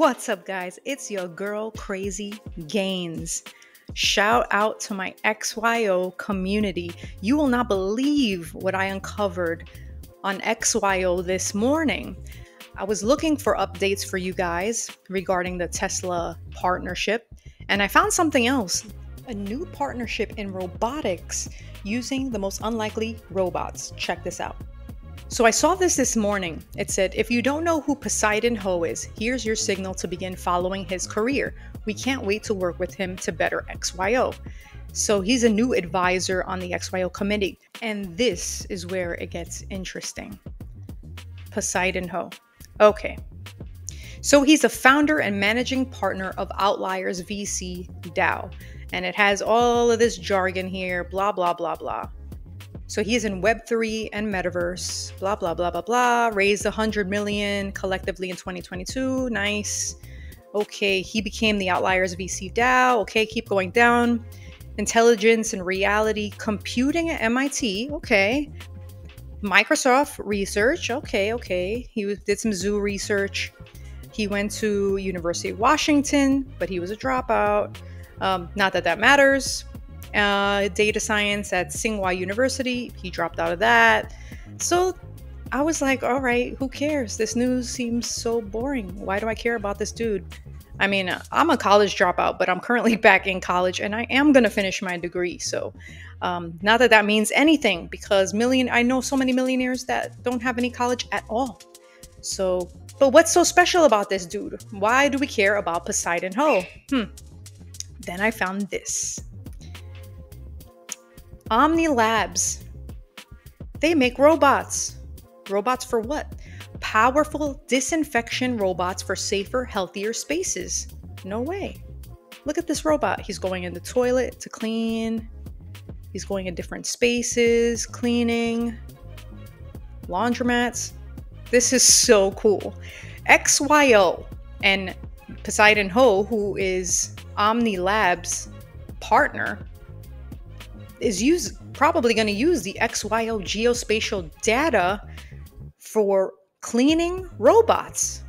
What's up, guys? It's your girl Crazy Gains. Shout out to my XYO community. You will not believe what I uncovered on XYO this morning. I was looking for updates for you guys regarding the Tesla partnership, and I found something else. A new partnership in robotics using the most unlikely robots. Check this out. So I saw this morning. It said, if you don't know who Poseidon Ho is, here's your signal to begin following his career. We can't wait to work with him to better XYO. So he's a new advisor on the XYO committee. And this is where it gets interesting. Poseidon Ho. Okay. So he's a founder and managing partner of Outliers VC DAO. And it has all of this jargon here, blah, blah, blah, blah. So he is in Web3 and Metaverse, blah, blah, blah, blah, blah. Raised 100 million collectively in 2022. Nice. Okay, he became the Outliers VC DAO. Okay, keep going down. Intelligence and reality computing at MIT. Okay. Microsoft research. Okay, okay. He did some zoo research. He went to University of Washington, but he was a dropout. Not that that matters. Data science at Tsinghua University. He dropped out of that. So I was like, all right, who cares? This news seems so boring. Why do I care about this dude? I mean, I'm a college dropout, but I'm currently back in college and I am going to finish my degree. So not that that means anything, because I know so many millionaires that don't have any college at all. So, but what's so special about this dude? Why do we care about Poseidon Ho? Then I found this. Ohmni Labs. They make robots. Robots for what? Powerful disinfection robots for safer, healthier spaces. No way. Look at this robot. He's going in the toilet to clean. He's going in different spaces, cleaning, laundromats. This is so cool. XYO and Poseidon Ho, who is Ohmni Labs' partner, is probably going to use the XYO geospatial data for cleaning robots.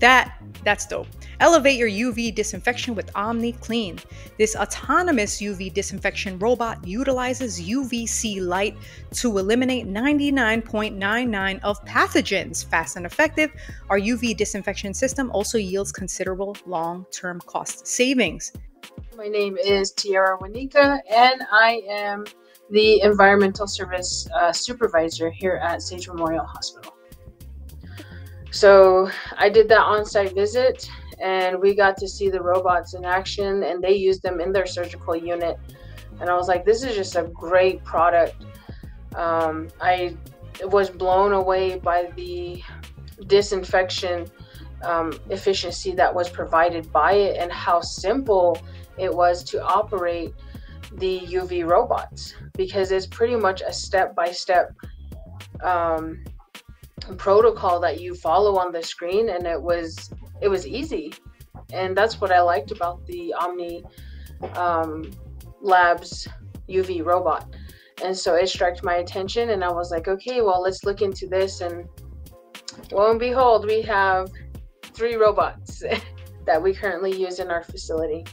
That's dope. Elevate your UV disinfection with OmniClean. This autonomous UV disinfection robot utilizes UVC light to eliminate 99.99% of pathogens. Fast and effective, our UV disinfection system also yields considerable long-term cost savings. My name is Tiara Wanika, and I am the Environmental Service Supervisor here at Sage Memorial Hospital. So I did that on-site visit, and we got to see the robots in action, and they used them in their surgical unit. And I was like, this is just a great product. I was blown away by the disinfection efficiency that was provided by it and how simple it was to operate the UV robots, because it's pretty much a step-by-step protocol that you follow on the screen, and it was easy. And that's what I liked about the Ohmni Labs UV robot. And so it struck my attention, and I was like, okay, well, let's look into this. And lo and behold, we have 3 robots that we currently use in our facility.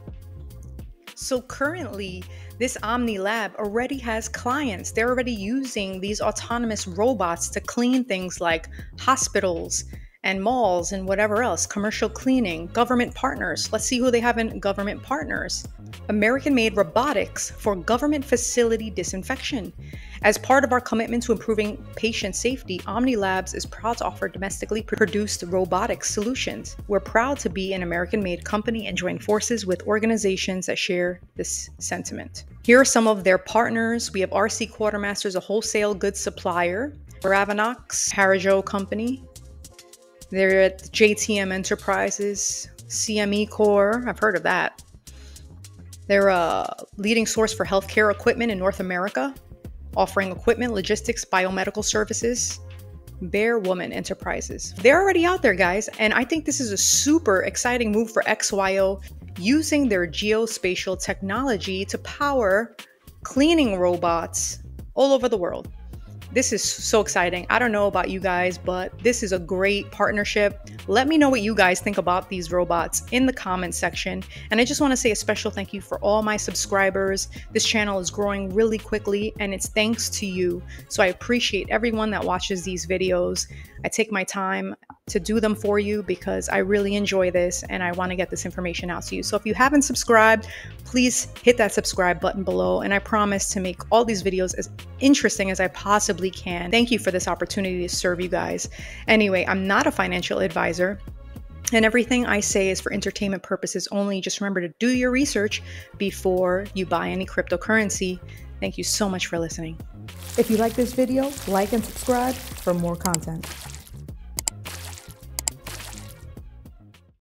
So currently, this Ohmni Lab already has clients. They're already using these autonomous robots to clean things like hospitals and malls and whatever else, commercial cleaning, government partners. Let's see who they have in government partners. American-made robotics for government facility disinfection. As part of our commitment to improving patient safety, Ohmni Labs is proud to offer domestically produced robotic solutions. We're proud to be an American-made company and join forces with organizations that share this sentiment. Here are some of their partners. We have RC Quartermasters, a wholesale goods supplier, Ravenox, Harijo Company. They're at JTM Enterprises, CME Core. I've heard of that. They're a leading source for healthcare equipment in North America, offering equipment, logistics, biomedical services. Bear Woman Enterprises. They're already out there, guys, and I think this is a super exciting move for XYO, using their geospatial technology to power cleaning robots all over the world. This is so exciting. I don't know about you guys, but this is a great partnership. Let me know what you guys think about these robots in the comment section. And I just want to say a special thank you for all my subscribers. This channel is growing really quickly and it's thanks to you. So I appreciate everyone that watches these videos. I take my time to do them for you because I really enjoy this and I want to get this information out to you. So if you haven't subscribed, please hit that subscribe button below, and I promise to make all these videos as interesting as I possibly can. Thank you for this opportunity to serve you guys. Anyway, I'm not a financial advisor, and everything I say is for entertainment purposes only. Just remember to do your research before you buy any cryptocurrency. Thank you so much for listening. If you like this video, like and subscribe for more content.